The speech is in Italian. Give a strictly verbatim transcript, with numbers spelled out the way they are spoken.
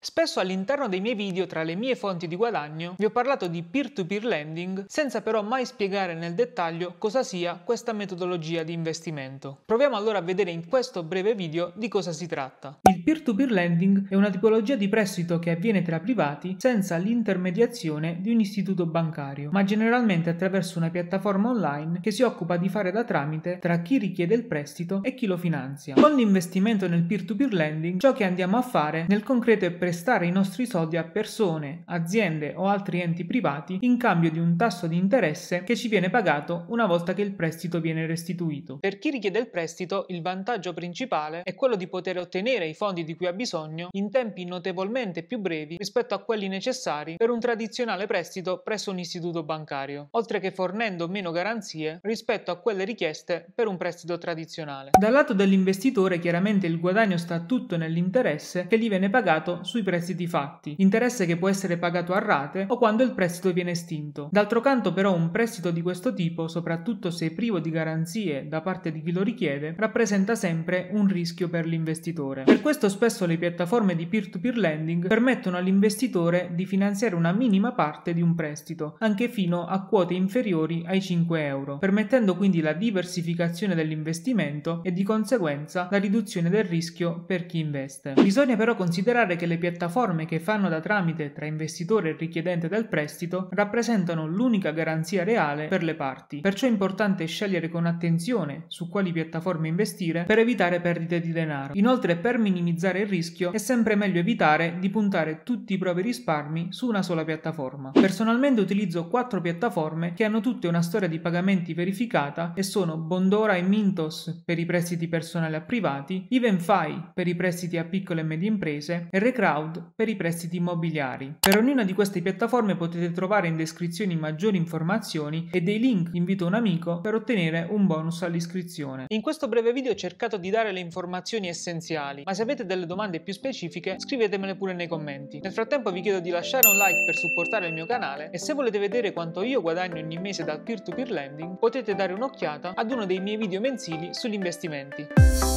Spesso all'interno dei miei video, tra le mie fonti di guadagno, vi ho parlato di peer-to-peer lending, senza però mai spiegare nel dettaglio cosa sia questa metodologia di investimento. Proviamo allora a vedere in questo breve video di cosa si tratta. Il peer-to-peer lending è una tipologia di prestito che avviene tra privati senza l'intermediazione di un istituto bancario, ma generalmente attraverso una piattaforma online che si occupa di fare da tramite tra chi richiede il prestito e chi lo finanzia. Con l'investimento nel peer-to-peer lending, ciò che andiamo a fare nel concreto è prestare i nostri soldi a persone, aziende o altri enti privati in cambio di un tasso di interesse che ci viene pagato una volta che il prestito viene restituito. Per chi richiede il prestito, il vantaggio principale è quello di poter ottenere i fondi di cui ha bisogno in tempi notevolmente più brevi rispetto a quelli necessari per un tradizionale prestito presso un istituto bancario, oltre che fornendo meno garanzie rispetto a quelle richieste per un prestito tradizionale. Dal lato dell'investitore, chiaramente il guadagno sta tutto nell'interesse che gli viene pagato su prestiti fatti, interesse che può essere pagato a rate o quando il prestito viene estinto. D'altro canto, però, un prestito di questo tipo, soprattutto se privo di garanzie da parte di chi lo richiede, rappresenta sempre un rischio per l'investitore. Per questo spesso le piattaforme di peer-to-peer lending permettono all'investitore di finanziare una minima parte di un prestito, anche fino a quote inferiori ai cinque euro, permettendo quindi la diversificazione dell'investimento e di conseguenza la riduzione del rischio per chi investe. Bisogna però considerare che le piattaforme piattaforme che fanno da tramite tra investitore e richiedente del prestito rappresentano l'unica garanzia reale per le parti, perciò è importante scegliere con attenzione su quali piattaforme investire per evitare perdite di denaro. Inoltre, per minimizzare il rischio è sempre meglio evitare di puntare tutti i propri risparmi su una sola piattaforma. Personalmente utilizzo quattro piattaforme che hanno tutte una storia di pagamenti verificata e sono Bondora e Mintos per i prestiti personali a privati, EvenFi per i prestiti a piccole e medie imprese e Recrowd per i prestiti immobiliari. Per ognuna di queste piattaforme potete trovare in descrizione maggiori informazioni e dei link invito un amico per ottenere un bonus all'iscrizione. In questo breve video ho cercato di dare le informazioni essenziali, ma se avete delle domande più specifiche scrivetemele pure nei commenti. Nel frattempo vi chiedo di lasciare un like per supportare il mio canale e se volete vedere quanto io guadagno ogni mese dal peer-to-peer lending potete dare un'occhiata ad uno dei miei video mensili sugli investimenti.